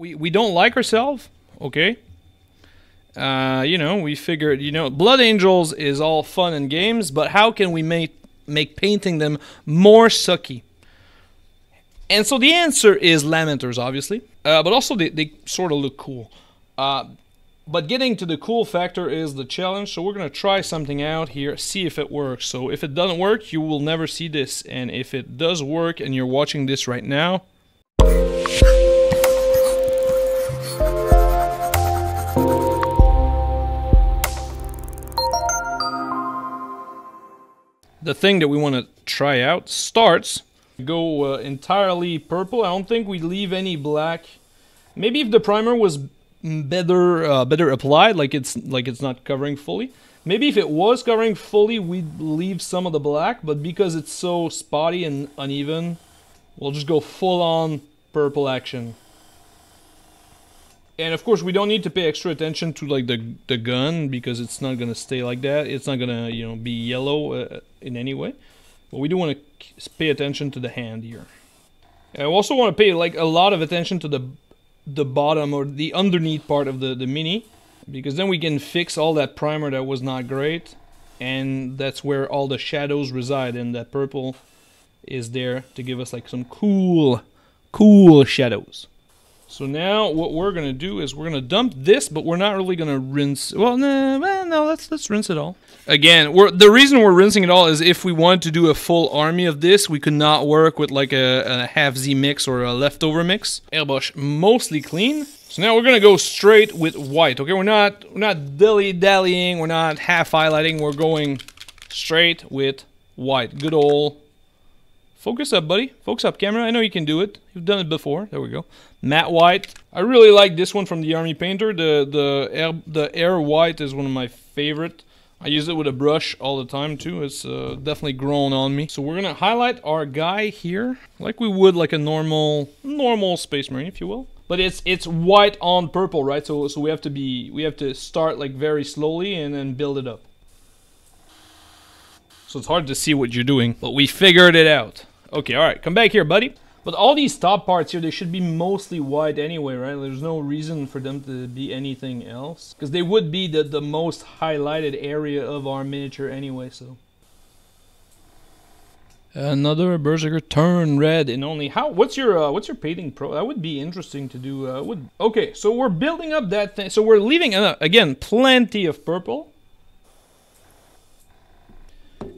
we don't like ourselves, okay? You know, we figured, you know, Blood Angels is all fun and games, but how can we make painting them more sucky? And so the answer is Lamenters, obviously. But also they sort of look cool. But getting to the cool factor is the challenge, so we're going to try something out here, see if it works. So if it doesn't work, you will never see this. And if it does work and you're watching this right now... the thing that we want to try out starts... go entirely purple. I don't think we leave any black. Maybe if the primer was better applied, like it's not covering fully. Maybe if it was covering fully, we'd leave some of the black, but because it's so spotty and uneven, we'll just go full on purple action. And of course we don't need to pay extra attention to like the gun, because it's not gonna stay like that. It's not gonna, you know, be yellow in any way. But we do want to pay attention to the hand here. I also want to pay like a lot of attention to the bottom or the underneath part of the mini, because then we can fix all that primer that was not great, and that's where all the shadows reside, and that purple is there to give us like some cool shadows. So now what we're gonna do is we're gonna dump this, but we're not really gonna rinse. Well, no, let's rinse it all. Again, the reason we're rinsing it all is if we wanted to do a full army of this, we could not work with like a half Z mix or a leftover mix. Airbrush mostly clean. So now we're gonna go straight with white. Okay, we're not dilly-dallying. We're not half highlighting. We're going straight with white. Good old. Focus up, buddy. Focus up, camera. I know you can do it. You've done it before. There we go. Matte white. I really like this one from the Army Painter. The air white is one of my favorite. I use it with a brush all the time too. It's definitely grown on me. So we're gonna highlight our guy here, like we would like a normal Space Marine, if you will. But it's white on purple, right? So we have to start like very slowly and then build it up. So it's hard to see what you're doing, but we figured it out. Okay, all right, come back here, buddy. But all these top parts here, they should be mostly white anyway, right? There's no reason for them to be anything else, because they would be the most highlighted area of our miniature anyway, so. Another Berserker turn red and only. How? What's your painting pro? That would be interesting to do. Okay, so we're building up that thing. So we're leaving, again, plenty of purple.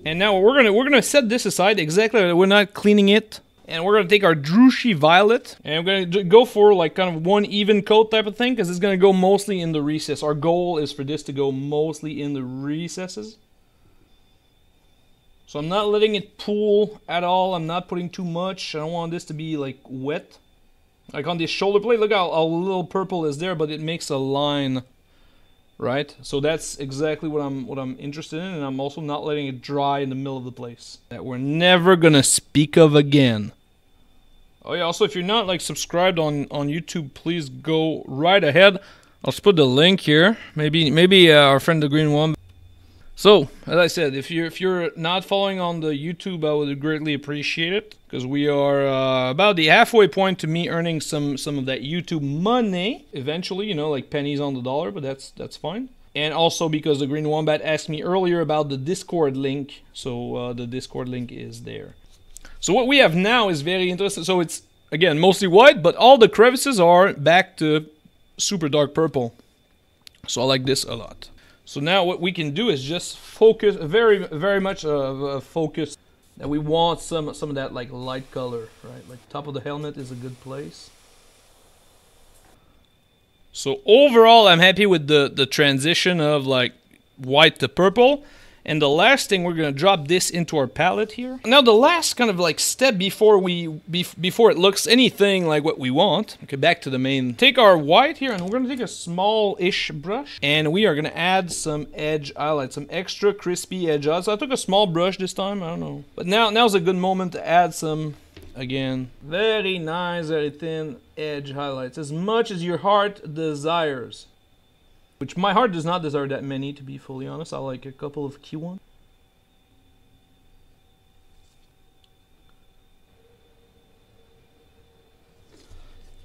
And now we're gonna set this aside. Exactly, we're not cleaning it. And we're gonna take our Druchi violet, and I'm gonna go for like kind of one even coat type of thing, because it's gonna go mostly in the recess. Our goal is for this to go mostly in the recesses. So I'm not letting it pool at all. I'm not putting too much. I don't want this to be like wet. Like on this shoulder plate, look how little purple is there, but it makes a line. Right, so that's exactly what I'm interested in, and I'm also not letting it dry in the middle of the place. That we're never gonna speak of again. Oh yeah, also if you're not like subscribed on YouTube, please go right ahead. I'll just put the link here. Maybe our friend the Green Wombat. So as I said, if you're not following on the YouTube, I would greatly appreciate it, because we are about the halfway point to me earning some of that YouTube money eventually, you know, like pennies on the dollar, but that's fine. And also because the Green Wombat asked me earlier about the Discord link, so the Discord link is there. So what we have now is very interesting. So it's again mostly white, but all the crevices are back to super dark purple. So I like this a lot. So now what we can do is just focus, very much of a focus, that we want some of that like light color, right? Like top of the helmet is a good place. So overall, I'm happy with the transition of like white to purple. And the last thing, we're gonna drop this into our palette here. Now the last kind of like step before before it looks anything like what we want. Okay, back to the main. Take our white here, and we're gonna take a small-ish brush, and we are gonna add some edge highlights, some extra crispy edge highlights. So I took a small brush this time, I don't know. But now's a good moment to add some, again, very nice, very thin edge highlights, as much as your heart desires. Which my heart does not desire that many, to be fully honest. I like a couple of key ones.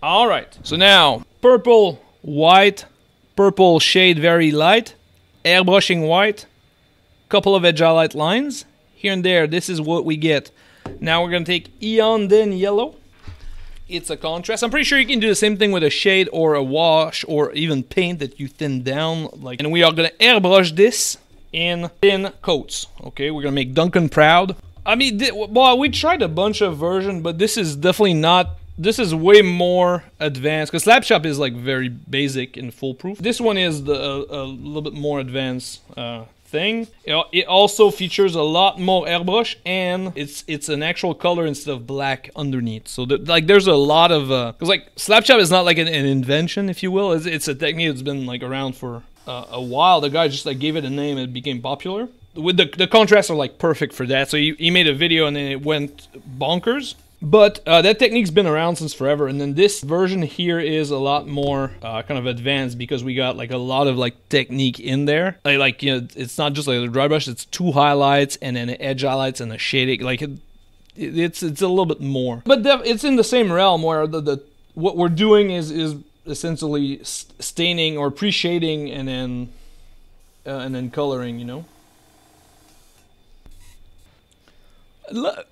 Alright, so now purple, white, purple shade very light, airbrushing white, couple of edge highlight lines here and there. This is what we get. Now we're going to take Eon Den Yellow. It's a contrast. I'm pretty sure you can do the same thing with a shade or a wash or even paint that you thin down. Like, and we are going to airbrush this in thin coats. Okay, we're going to make Duncan proud. I mean, well, we tried a bunch of versions, but this is definitely not... This is way more advanced, because Slap Shop is like very basic and foolproof. This one is the, a little bit more advanced thing. It also features a lot more airbrush, and it's an actual color instead of black underneath. So like there's a lot of because like Slap Shop is not like an invention, if you will. It's a technique that's been like around for a while. The guy just like gave it a name and it became popular. With the contrasts are like perfect for that. So he made a video and then it went bonkers. But that technique's been around since forever, and then this version here is a lot more kind of advanced because we got like a lot of like technique in there. Like you know, it's not just like a dry brush; it's two highlights and then edge highlights and a shading. Like it's a little bit more, but it's in the same realm where the what we're doing is essentially staining or pre-shading and then coloring. You know. Look,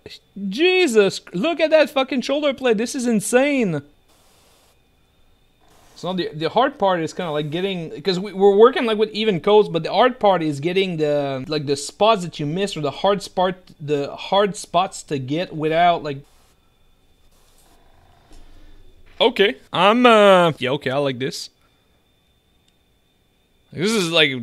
Jesus, look at that fucking shoulder plate. This is insane. So the hard part is kind of like getting, because we're working like with even coats, but the hard part is getting the like the spots that you miss or the hard spots to get without like. Okay, I'm yeah, okay, I like this. This is like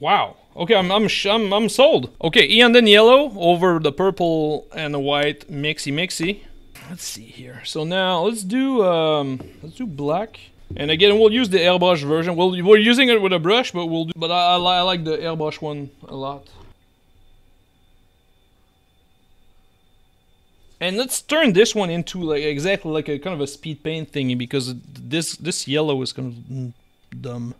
wow. Okay, I'm sold. Okay, Eon Den Yellow over the purple and the white mixy. Let's see here. So now let's do black. And again, we'll use the airbrush version. We're using it with a brush, but we'll do. But I like the airbrush one a lot. And let's turn this one into like exactly like a kind of a speed paint thingy because this yellow is kind of dumb.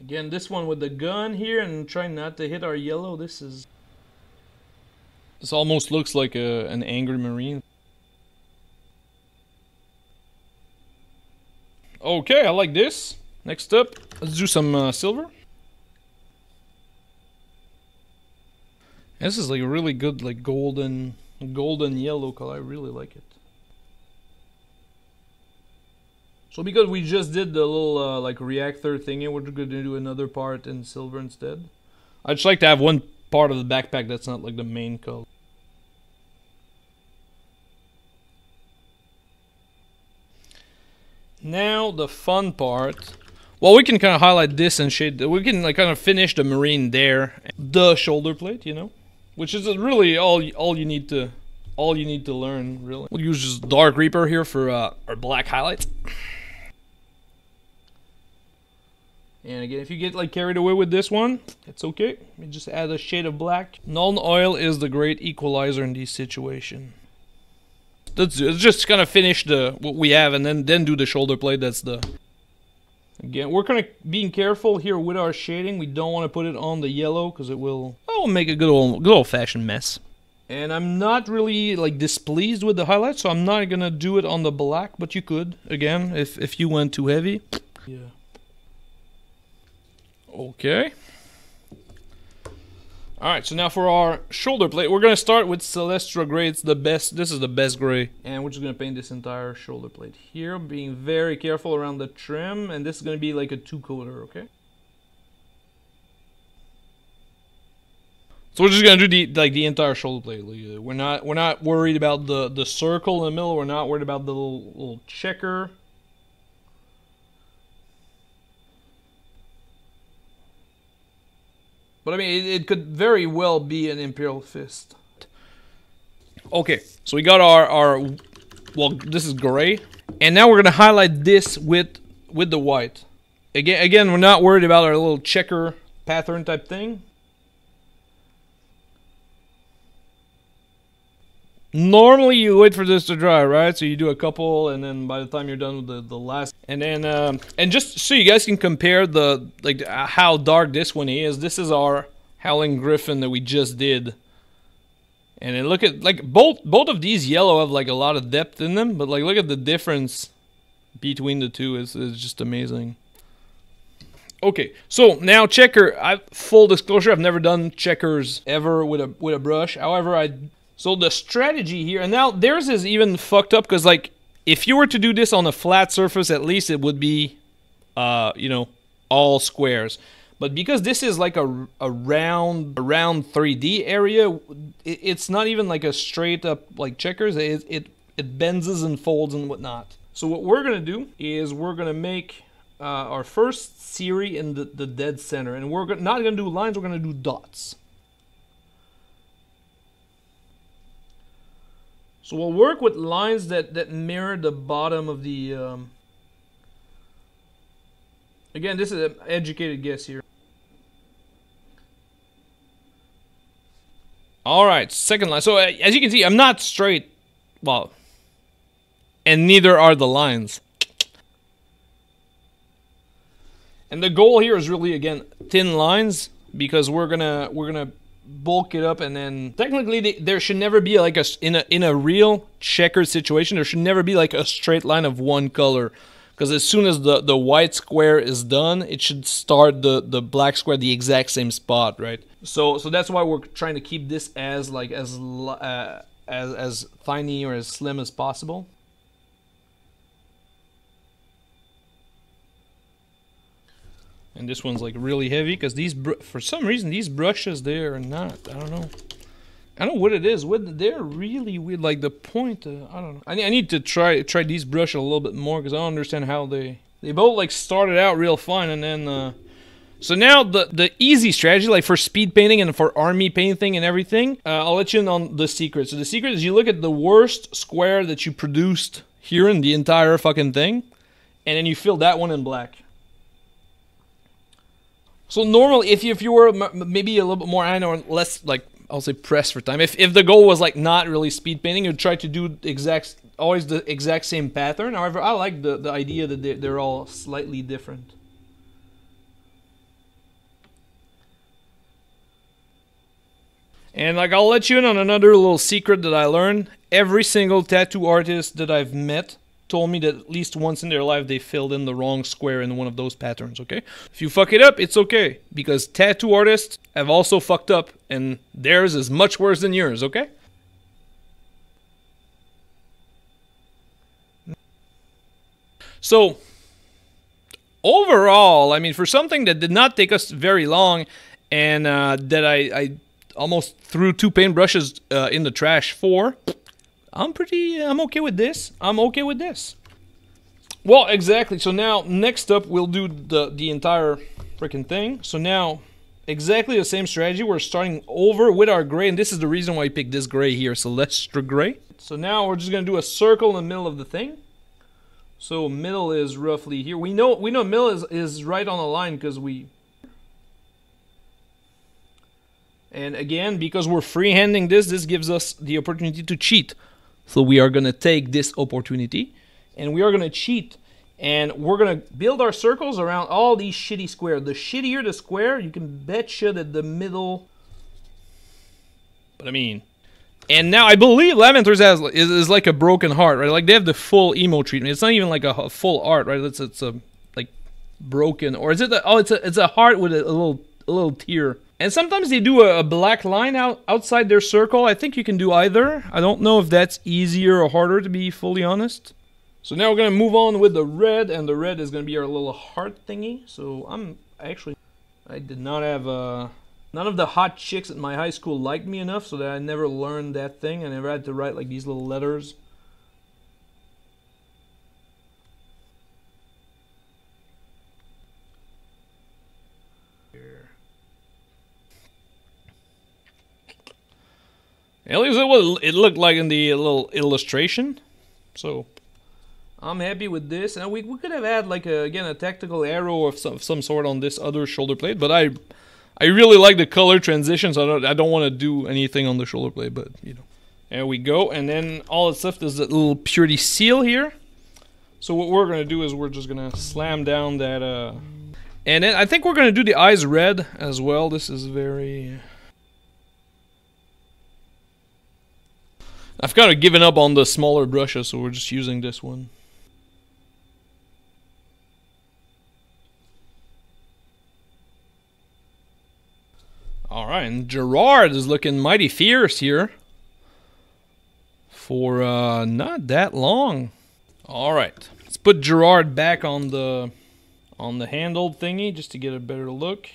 Again, this one with the gun here and trying not to hit our yellow. This is... This almost looks like an angry marine. Okay, I like this. Next up, let's do some silver. This is like a really good like golden yellow color. I really like it. So because we just did the little like reactor thingy, we're going to do another part in silver instead. I'd just like to have one part of the backpack that's not like the main color. Now the fun part. Well, we can kind of highlight this and shade. We can like kind of finish the marine there, the shoulder plate, you know, which is really all you need to learn. Really, we'll use just Dark Reaper here for our black highlights. And again, if you get like carried away with this one, it's okay. You just add a shade of black. Nuln oil is the great equalizer in this situation. Let's just kind of finish what we have, and then do the shoulder plate. That's the. Again, we're kind of being careful here with our shading. We don't want to put it on the yellow because it will. Oh, make a good old fashioned mess. And I'm not really like displeased with the highlights, so I'm not gonna do it on the black. But you could again if you went too heavy. Yeah. Okay. Alright, so now for our shoulder plate, we're going to start with Celestra gray. It's the best, this is the best gray. And we're just going to paint this entire shoulder plate here, being very careful around the trim. And this is going to be like a two-coater, okay? So we're just going to do the entire shoulder plate. We're not worried about the circle in the middle. We're not worried about the little checker. But I mean, it could very well be an Imperial Fist. Okay, so we got our well, this is gray. And now we're going to highlight this with the white. Again, we're not worried about our little checker pattern type thing. Normally you wait for this to dry, right? So you do a couple, and then by the time you're done with the last, and then and just so you guys can compare the like how dark this one is. This is our Howling Griffin that we just did, And then look at, like, both of these yellow have, like, a lot of depth in them, but, like, look at the difference between the two. It's just amazing. Okay, so now checker. Full disclosure, I've never done checkers ever with a brush. However, so the strategy here, and now theirs is even fucked up, because, like, if you were to do this on a flat surface, at least it would be, you know, all squares. But because this is like a round 3D area, it's not even like a straight up like checkers. It bends and folds and whatnot. So what we're gonna do is we're gonna make our first series in the dead center, and we're not gonna do lines. We're gonna do dots. So we'll work with lines that mirror the bottom of the. Again, this is an educated guess here. All right, second line. So as you can see, I'm not straight. Well, and neither are the lines. And the goal here is really, again, thin lines, because we're gonna bulk it up, and then technically there should never be like in a real checker situation, there should never be like a straight line of one color, because as soon as the white square is done, it should start the black square the exact same spot, right? So that's why we're trying to keep this as like as tiny or as slim as possible. And this one's like really heavy, because these, for some reason, these brushes, they are not, I don't know what it is. They're really weird, like the point, I don't know. I need to try these brushes a little bit more, because I don't understand how they both like started out real fine, and then, so now the easy strategy, like for speed painting and for army painting and everything, I'll let you in on the secret. So the secret is you look at the worst square that you produced here in the entire fucking thing, and then you fill that one in black. So normally, if you were maybe a little bit more, I know, less, like, I'll say pressed for time, if the goal was, like, not really speed painting, you'd try to do always the exact same pattern. However, I like the idea that they're all slightly different. And, like, I'll let you in on another little secret that I learned. Every single tattoo artist that I've met told me that at least once in their life they filled in the wrong square in one of those patterns, okay? If you fuck it up, it's okay, because tattoo artists have also fucked up, and theirs is much worse than yours, okay? So, overall, I mean, for something that did not take us very long, and that I almost threw two paintbrushes in the trash for, I'm okay with this. I'm okay with this. Well, exactly. So now, next up, we'll do the entire freaking thing. So now, exactly the same strategy. We're starting over with our gray, and this is the reason why I picked this gray here, Celestra gray. So now we're just gonna do a circle in the middle of the thing. So middle is roughly here. We know middle is right on the line, because we. And again, because we're freehanding this gives us the opportunity to cheat. So we are going to take this opportunity, and we are going to cheat, and we're going to build our circles around all these shitty squares. The shittier the square, you can betcha that the middle... But I mean... And now I believe Lamenters is like a broken heart, right? Like they have the full emo treatment. It's not even like a full art, right? It's a, like, broken... Or is it... It's a heart with a little tear. And sometimes they do a black line outside their circle. I think you can do either. I don't know if that's easier or harder, to be fully honest. So now we're going to move on with the red, and the red is going to be our little heart thingy. So I did not have none of the hot chicks at my high school liked me enough, so that I never learned that thing. I never had to write like these little letters. At least it looked like in the little illustration. So I'm happy with this. And we could have had like a tactical arrow of some sort on this other shoulder plate, but I really like the color transitions. So I don't want to do anything on the shoulder plate, but you know. There we go. And then all that's left is that little purity seal here. So what we're gonna do is we're just gonna slam down that. And then I think we're gonna do the eyes red as well. This is very. I've kind of given up on the smaller brushes, so we're just using this one. Alright, and Gerard is looking mighty fierce here. For not that long. Alright, let's put Gerard back on the handled thingy just to get a better look.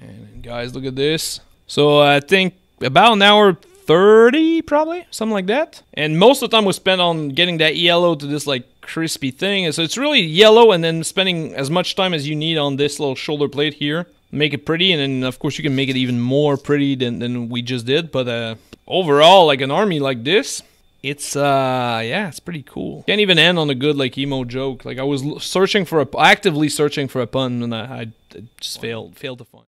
And guys, look at this. So I think about an hour 30 probably, something like that. And most of the time was spent on getting that yellow to this like crispy thing. And so it's really yellow, and then spending as much time as you need on this little shoulder plate here. Make it pretty, and then of course you can make it even more pretty than we just did. But overall, like an army like this, it's yeah, it's pretty cool. Can't even end on a good like emo joke. Like I was actively searching for a pun, and I just failed to find.